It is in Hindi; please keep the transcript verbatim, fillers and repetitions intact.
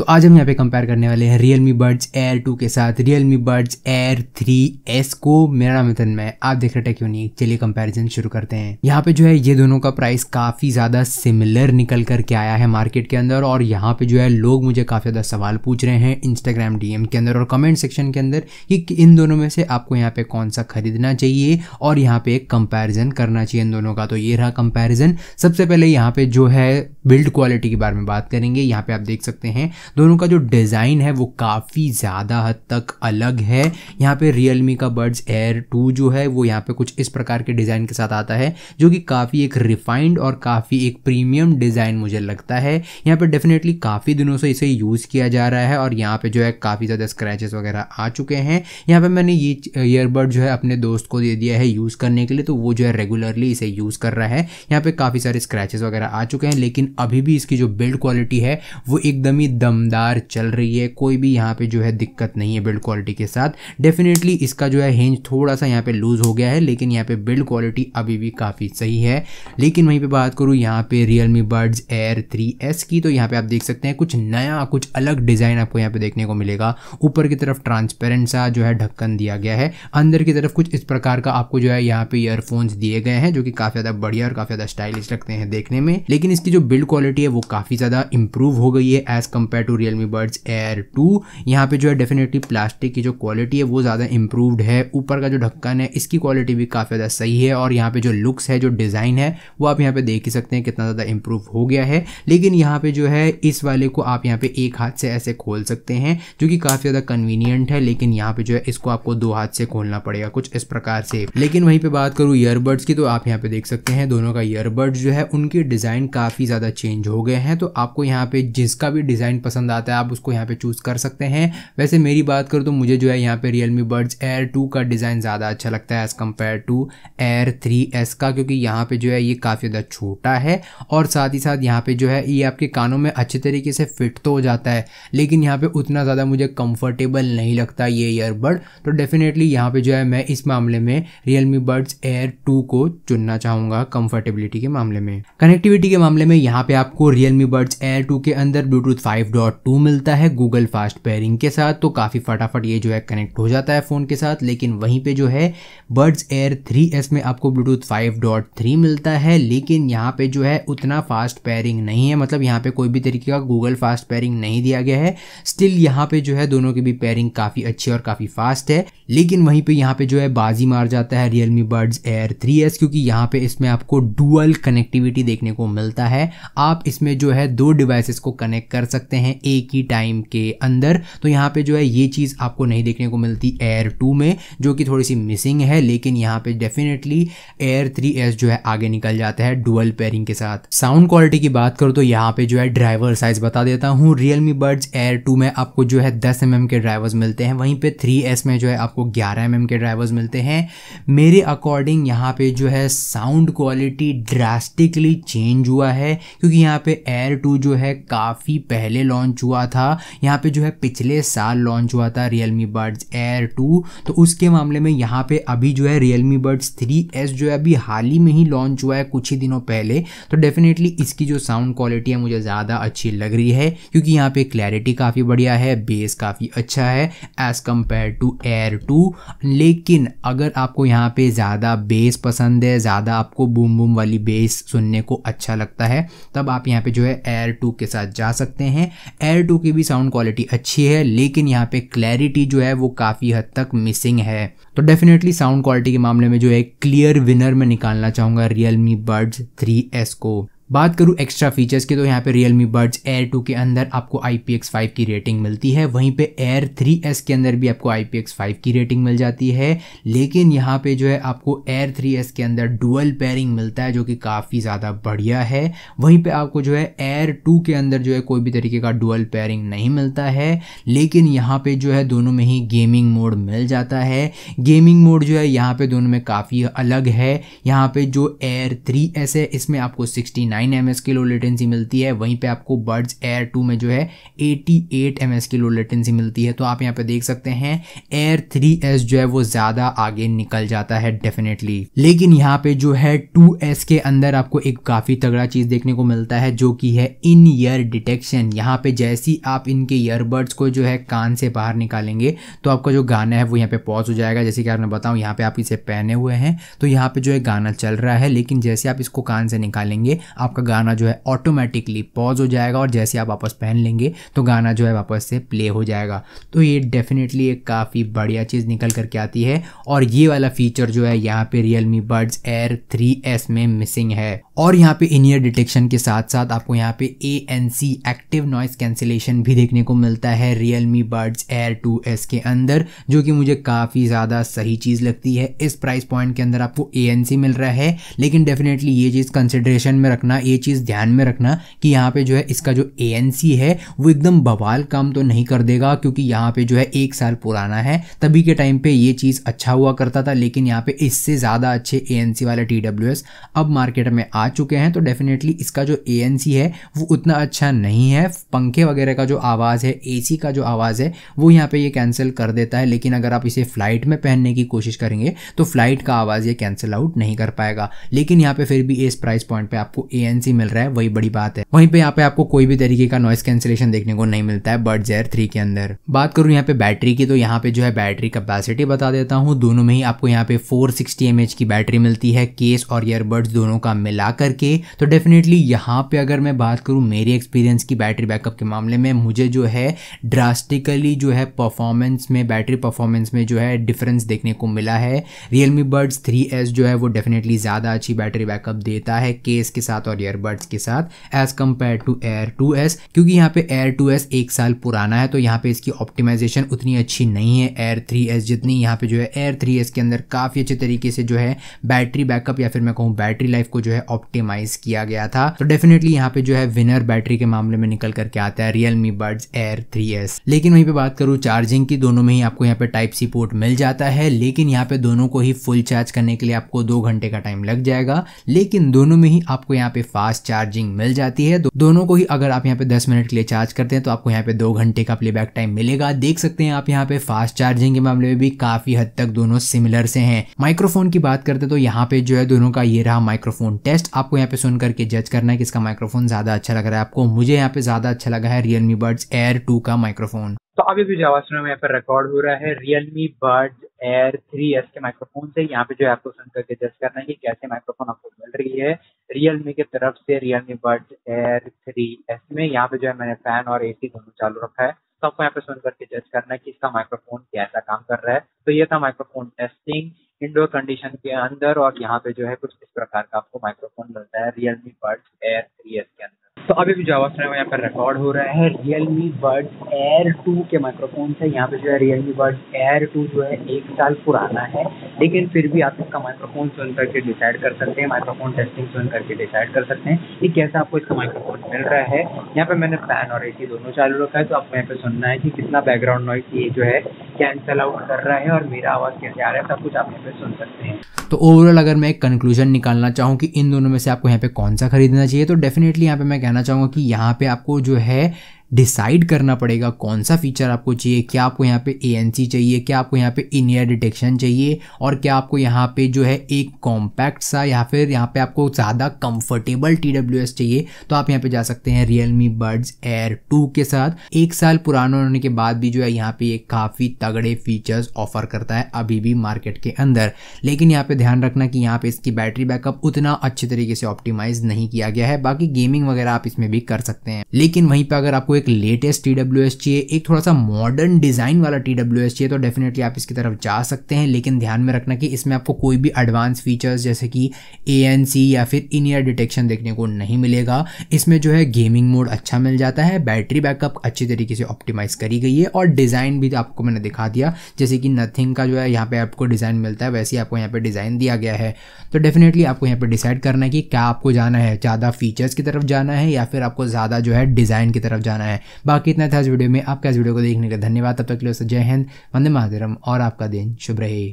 तो आज हम यहाँ पे कंपेयर करने वाले हैं Realme Buds Air टू के साथ Realme Buds Air three S को। मेरा नाम नितिन है, आप देख रहे हैं टेक यूनिक। चलिए कंपैरिजन शुरू करते हैं। यहाँ पे जो है ये दोनों का प्राइस काफी ज्यादा सिमिलर निकल करके आया है मार्केट के अंदर, और यहाँ पे जो है लोग मुझे काफी ज्यादा सवाल पूछ रहे हैं इंस्टाग्राम डीएम के अंदर और कमेंट सेक्शन के अंदर कि इन दोनों में से आपको यहाँ पे कौन सा खरीदना चाहिए और यहाँ पे एक कंपेरिजन करना चाहिए इन दोनों का। तो ये रहा कंपेरिजन। सबसे पहले यहाँ पे जो है बिल्ड क्वालिटी के बारे में बात करेंगे। यहाँ पे आप देख सकते हैं दोनों का जो डिज़ाइन है वो काफ़ी ज़्यादा हद तक अलग है। यहाँ पे Realme का Buds Air टू जो है वो यहाँ पे कुछ इस प्रकार के डिज़ाइन के साथ आता है जो कि काफ़ी एक रिफाइंड और काफ़ी एक प्रीमियम डिज़ाइन मुझे लगता है। यहाँ पे डेफिनेटली काफ़ी दिनों से इसे यूज़ किया जा रहा है और यहाँ पे जो है काफ़ी ज़्यादा स्क्रैचेस वगैरह आ चुके हैं। यहाँ पर मैंने ये ईयरबड जो है अपने दोस्त को दे दिया है यूज़ करने के लिए, तो वो जो है रेगुलरली इसे यूज़ कर रहा है। यहाँ पर काफ़ी सारे स्क्रैचेस वगैरह आ चुके हैं, लेकिन अभी भी इसकी जो बिल्ड क्वालिटी है वो एकदम ही दमदार चल रही है। कोई भी यहाँ पे जो है दिक्कत नहीं है बिल्ड क्वालिटी के साथ। डेफिनेटली इसका जो है हिंज थोड़ा सा यहाँ पे लूज हो गया है, लेकिन यहाँ पे बिल्ड क्वालिटी अभी भी काफ़ी सही है। लेकिन वहीं पे बात करूँ यहाँ पे Realme Buds Air three S की, तो यहाँ पे आप देख सकते हैं कुछ नया कुछ अलग डिज़ाइन आपको यहाँ पे देखने को मिलेगा। ऊपर की तरफ ट्रांसपेरेंट सा जो है ढक्कन दिया गया है, अंदर की तरफ कुछ इस प्रकार का आपको जो है यहाँ पे ईयरफोन्स दिए गए हैं जो कि काफ़ी ज़्यादा बढ़िया और काफ़ी ज़्यादा स्टाइलिश लगते हैं देखने में। लेकिन इसकी जो बिल्ड क्वालिटी है वो काफ़ी ज़्यादा इंप्रूव हो गई है as compare to Realme Buds Air two. यहाँ पे जो है डेफिनेटली प्लास्टिक की जो क्वालिटी है वो ज़्यादा इंप्रूव्ड है। ऊपर का जो ढक्कन है इसकी क्वालिटी भी काफ़ी ज़्यादा सही है, और यहाँ पे जो लुक्स है जो डिज़ाइन है वो आप यहाँ पे देख ही सकते हैं कितना ज़्यादा इंप्रूव हो गया है। लेकिन यहाँ पे जो है इस वाले को आप यहाँ पे एक हाथ से ऐसे खोल सकते हैं जो कि काफ़ी ज़्यादा कन्वीनियंट है, लेकिन यहाँ पे जो है इसको आपको दो हाथ से खोलना पड़ेगा कुछ इस प्रकार से। लेकिन वहीं पर बात करूँ ईयरबड्स की, तो आप यहाँ पर देख सकते हैं दोनों का ईयरबड्स जो है उनके डिज़ाइन काफ़ी ज़्यादा चेंज हो गए हैं। तो आपको यहाँ पर जिसका भी डिज़ाइन पसंद आता है आप उसको यहाँ पे चूज़ कर सकते हैं। वैसे मेरी बात करूँ तो मुझे जो है यहाँ पे Realme Buds Air टू का डिज़ाइन ज़्यादा अच्छा लगता है as compare to Air three S का, क्योंकि यहाँ पे जो है ये काफ़ी ज़्यादा छोटा है और साथ ही साथ यहाँ पे जो है ये आपके कानों में अच्छे तरीके से फिट तो हो जाता है, लेकिन यहाँ पे उतना ज़्यादा मुझे कंफर्टेबल नहीं लगता ये ईयरबड। तो डेफिनेटली यहाँ पे जो है मैं इस मामले में Realme Buds Air टू को चुनना चाहूँगा कंफर्टेबिलिटी के मामले में। कनेक्टिविटी के मामले में यहाँ पर आपको Realme Buds Air टू के अंदर ब्लूटूथ फाइव पॉइंट टू मिलता है गूगल फास्ट पेयरिंग के साथ, तो काफ़ी फटाफट ये जो है कनेक्ट हो जाता है फ़ोन के साथ। लेकिन वहीं पे जो है Buds Air थ्री एस में आपको ब्लूटूथ फाइव पॉइंट थ्री मिलता है, लेकिन यहाँ पे जो है उतना फास्ट पेयरिंग नहीं है। मतलब यहाँ पे कोई भी तरीके का गूगल फास्ट पेयरिंग नहीं दिया गया है। स्टिल यहाँ पे जो है दोनों की भी पेयरिंग काफ़ी अच्छी और काफ़ी फास्ट है। लेकिन वहीं पर यहाँ पर जो है बाजी मार जाता है Realme Buds Air three S, क्योंकि यहाँ पर इसमें आपको डुअल कनेक्टिविटी देखने को मिलता है। आप इसमें जो है दो डिवाइसेस को कनेक्ट कर सकते हैं एक ही टाइम के अंदर, तो यहाँ पे जो है ये चीज़ आपको नहीं देखने को मिलती Air टू में, जो कि थोड़ी सी मिसिंग है। लेकिन यहाँ पे डेफिनेटली Air थ्री एस जो है आगे निकल जाता है डुअल पेयरिंग के साथ। साउंड क्वालिटी की बात करो तो यहाँ पे जो है ड्राइवर साइज बता देता हूँ। Realme Buds Air टू में आपको जो है दस एम एम के ड्राइवर्स मिलते हैं, वहीं पर थ्री एस में जो है आपको ग्यारह एम एम के ड्राइवर्स मिलते हैं। मेरे अकॉर्डिंग यहाँ पे जो है साउंड क्वालिटी ड्रास्टिकली चेंज हुआ है, क्योंकि यहाँ पे Air टू जो है काफ़ी पहले लॉन्च हुआ था। यहाँ पे जो है पिछले साल लॉन्च हुआ था Realme Buds Air टू, तो उसके मामले में यहाँ पे अभी जो है Realme Buds थ्री एस जो है अभी हाल ही में ही लॉन्च हुआ है कुछ ही दिनों पहले। तो डेफिनेटली इसकी जो साउंड क्वालिटी है मुझे ज़्यादा अच्छी लग रही है, क्योंकि यहाँ पे क्लैरिटी काफ़ी बढ़िया है, बेस काफ़ी अच्छा है as compare to Air two. लेकिन अगर आपको यहाँ पे ज़्यादा बेस पसंद है, ज़्यादा आपको बूम बूम वाली बेस सुनने को अच्छा लगता है, तब आप यहाँ पर जो है Air टू के साथ जा सकते हैं। Air टू की भी साउंड क्वालिटी अच्छी है, लेकिन यहाँ पे क्लैरिटी जो है वो काफ़ी हद तक मिसिंग है। तो डेफिनेटली साउंड क्वालिटी के मामले में जो है क्लियर विनर मैं निकालना चाहूँगा Realme Buds थ्री एस को। बात करूँ एक्स्ट्रा फीचर्स की, तो यहाँ पे Realme Buds Air टू के अंदर आपको आई पी एक्स फाइव की रेटिंग मिलती है, वहीं पे Air थ्री एस के अंदर भी आपको आई पी एक्स फाइव की रेटिंग मिल जाती है। लेकिन यहाँ पे जो है आपको Air थ्री एस के अंदर डुअल पेयरिंग मिलता है जो कि काफ़ी ज़्यादा बढ़िया है। वहीं पे आपको जो है Air टू के अंदर जो है कोई भी तरीके का डुअल पेयरिंग नहीं मिलता है, लेकिन यहाँ पर जो है दोनों में ही गेमिंग मोड मिल जाता है। गेमिंग मोड जो है यहाँ पर दोनों में काफ़ी अलग है। यहाँ पर जो Air थ्री एस है इसमें आपको sixty nine nine M S की लो लेटेंसी मिलती है, वहीं पे आपको बड्स एयर टू में जो है अठासी एम एस की लो लेटेंसी मिलती है। तो आप यहाँ पे देख सकते हैं एयर थ्री एस जो है वो ज़्यादा आगे निकल जाता है डेफिनेटली। लेकिन यहाँ पे जो है टू एस के अंदर आपको एक काफ़ी तगड़ा चीज़ देखने को मिलता है जो कि है इन ईयर डिटेक्शन। यहाँ पे जैसे ही आप इनके ईयरबड्स को जो है कान से बाहर निकालेंगे तो आपका जो गाना है वो यहाँ पे पॉज हो जाएगा। जैसे कि आपने बताऊँ यहाँ पे आप इसे पहने हुए हैं तो यहाँ पे जो है गाना चल रहा है, लेकिन जैसे आप इसको कान से निकालेंगे आपका गाना जो है ऑटोमेटिकली पॉज हो जाएगा और जैसे आप वापस पहन लेंगे तो गाना जो है वापस से प्ले हो जाएगा। तो ये डेफिनेटली एक काफ़ी बढ़िया चीज़ निकल करके आती है और ये वाला फीचर जो है यहाँ पे Realme Buds Air three S में मिसिंग है। और यहाँ पे इन ईयर डिटेक्शन के साथ साथ आपको यहाँ पे A N C active noise cancellation भी देखने को मिलता है Realme Buds Air two S के अंदर, जो कि मुझे काफ़ी ज़्यादा सही चीज़ लगती है। इस प्राइस पॉइंट के अंदर आपको ए एन सी मिल रहा है, लेकिन डेफिनेटली ये चीज़ कंसिडरेशन में रखना, ये चीज़ ध्यान में रखना कि यहाँ पे जो है इसका जो ए एन सी है वो एकदम बवाल काम तो नहीं कर देगा, क्योंकि यहाँ पे जो है एक साल पुराना है। तभी के टाइम पे ये चीज़ अच्छा हुआ करता था, लेकिन यहाँ पे इससे ज़्यादा अच्छे ए एन सी वाले टी डब्ल्यू एस अब मार्केट में आ चुके हैं। तो डेफिनेटली इसका जो ए एन सी है वो उतना अच्छा नहीं है। पंखे वगैरह का जो आवाज़ है, ए सी का जो आवाज़ है, वो यहाँ पे ये कैंसिल कर देता है, लेकिन अगर आप इसे फ्लाइट में पहनने की कोशिश करेंगे तो फ्लाइट का आवाज़ ये कैंसिल आउट नहीं कर पाएगा। लेकिन यहाँ पे फिर भी इस प्राइस पॉइंट पे आपको ए एन सी मिल रहा है, वही बड़ी बात है। वहीं पे यहाँ पे आपको कोई भी तरीके का नॉइस कैंसिलेशन देखने को नहीं मिलता है बड्स एयर थ्री के अंदर। बात करूँ यहाँ पे बैटरी की, तो यहाँ पे जो है बैटरी कैपेसिटी बता देता हूँ। दोनों में ही आपको यहाँ पे फोर सिक्सटी एमएच की बैटरी मिलती है केस और ईयरबड्स दोनों का मिला करके। तो डेफिनेटली यहाँ पे अगर मैं बात करूँ मेरे एक्सपीरियंस की बैटरी बैकअप के मामले में, मुझे जो है ड्रास्टिकली जो है परफॉर्मेंस में, बैटरी परफॉर्मेंस में जो है डिफरेंस देखने को मिला है। Realme Buds थ्री एस जो है वो डेफिनेटली ज़्यादा अच्छी बैटरी बैकअप देता है केस के साथ और ईयरबड्स के साथ as compare to Air two S, क्योंकि यहाँ पे Air टू एस एक साल पुराना है तो यहाँ पे इसकी ऑप्टिमाइजेशन उतनी अच्छी नहीं है Air थ्री एस जितनी। यहाँ पे जो है Air थ्री एस के अंदर काफ़ी अच्छे तरीके से जो है बैटरी बैकअप या फिर मैं कहूँ बैटरी लाइफ को जो है ऑप्टिमाइज किया गया था। तो डेफिनेटली यहाँ पे जो है विनर बैटरी के मामले में निकल करके आता है Realme Buds Air three S. लेकिन वहीं पे बात करूँ चार्जिंग की, दोनों में ही आपको यहाँ पे टाइप सी पोर्ट मिल जाता है, लेकिन यहाँ पे दोनों को ही फुल चार्ज करने के लिए आपको दो घंटे का टाइम लग जाएगा। लेकिन दोनों में ही आपको यहाँ पे फास्ट चार्जिंग मिल जाती है। दोनों को ही अगर आप यहाँ पे दस मिनट के लिए चार्ज करते हैं तो आपको यहाँ पे दो घंटे का प्लेबैक टाइम मिलेगा। देख सकते हैं आप यहाँ पे फास्ट चार्जिंग के मामले में भी काफी हद तक दोनों सिमिलर से हैं। माइक्रोफोन की बात करते तो यहाँ पे जो है दोनों का ये रहा माइक्रोफोन टेस्ट। आपको यहाँ पे सुन करके जज करना है कि इसका माइक्रोफोन ज्यादा अच्छा लग रहा है आपको। मुझे यहाँ पे ज्यादा अच्छा लगा है Realme Buds Air टू का माइक्रोफोन। तो अभी भी जो आवाज सुनो यहाँ पे रिकॉर्ड हो रहा है Realme Buds Air three S के माइक्रोफोन से। यहाँ पे जो है आपको सुन करके जज करना है कि कैसे माइक्रोफोन आपको मिल रही है Realme के तरफ से Realme Buds Air three S में। यहाँ पे जो है मैंने फैन और एसी दोनों चालू रखा है, तो आपको यहाँ पे सुन करके जज करना है कि इसका माइक्रोफोन कैसा काम कर रहा है। तो ये था माइक्रोफोन टेस्टिंग इंडोर कंडीशन के अंदर, और यहाँ पे जो है कुछ इस प्रकार का आपको माइक्रोफोन मिलता है Realme Buds Air three S के अंदर। तो अभी भी जो आवाज यहाँ पर रिकॉर्ड हो रहा है Realme Buds Air टू के माइक्रोफोन से। यहाँ पे जो है Realme Buds Air टू जो है एक साल पुराना है, लेकिन फिर भी आप इसका माइक्रोफोन सुन करके डिसाइड कर सकते हैं, माइक्रोफोन टेस्टिंग सुन करके डिसाइड कर सकते हैं कि कैसा आपको इसका माइक्रोफोन मिल रहा है। यहाँ पे मैंने फैन और एसी दोनों चालू रखा है, तो आपको यहाँ पे सुनना है कि कितना बैकग्राउंड नॉइस ये जो है कैंसल आउट कर रहा है और मेरा आवाज़ कैसे आ रहा है, सब कुछ आप यहाँ पे सुन सकते हैं। तो ओवरऑल अगर मैं एक कंक्लूजन निकालना चाहूँ कि इन दोनों में से आपको यहाँ पे कौन सा खरीदना चाहिए, तो डेफिनेटली यहाँ पे मैं कहना चाहूँगा कि यहाँ पे आपको जो है डिसाइड करना पड़ेगा कौन सा फीचर आपको चाहिए। क्या आपको यहाँ पे ए एन सी चाहिए, क्या आपको यहाँ पे इन ईयर डिटेक्शन चाहिए, और क्या आपको यहाँ पे जो है एक कॉम्पैक्ट सा या फिर यहाँ पे आपको ज़्यादा कंफर्टेबल टी डब्ल्यू एस चाहिए। तो आप यहाँ पे जा सकते हैं Realme Buds Air टू के साथ। एक साल पुराना होने के बाद भी जो है यहाँ पे ये काफ़ी तगड़े फीचर्स ऑफर करता है अभी भी मार्केट के अंदर। लेकिन यहाँ पर ध्यान रखना कि यहाँ पर इसकी बैटरी बैकअप उतना अच्छे तरीके से ऑप्टिमाइज़ नहीं किया गया है। बाकी गेमिंग वगैरह आप इसमें भी कर सकते हैं, लेकिन वहीं पर अगर आपको एक लेटेस्ट टी डब्ल्यू एस चाहिए, एक थोड़ा सा मॉडर्न डिज़ाइन वाला टी डब्ल्यू एस चाहिए, तो डेफिनेटली आप इसकी तरफ जा सकते हैं। लेकिन ध्यान में रखना कि इसमें आपको कोई भी एडवांस फीचर्स जैसे कि ए एन सी या फिर इन ईयर डिटेक्शन देखने को नहीं मिलेगा। इसमें जो है गेमिंग मोड अच्छा मिल जाता है, बैटरी बैकअप अच्छी तरीके से ऑप्टिमाइज़ करी गई है, और डिज़ाइन भी आपको मैंने दिखा दिया। जैसे कि नथिंग का जो है यहाँ पर आपको डिज़ाइन मिलता है, वैसे ही आपको यहाँ पर डिज़ाइन दिया गया है। तो डेफिनेटली आपको यहाँ पर डिसाइड करना है कि क्या आपको जाना है, ज़्यादा फीचर्स की तरफ जाना है या फिर आपको ज़्यादा जो है डिज़ाइन की तरफ जाना है। बाकी इतना था इस वीडियो में। आपका इस वीडियो को देखने का धन्यवाद। तब तक के लिए जय हिंद, वंदे मातरम, और आपका दिन शुभ रहे।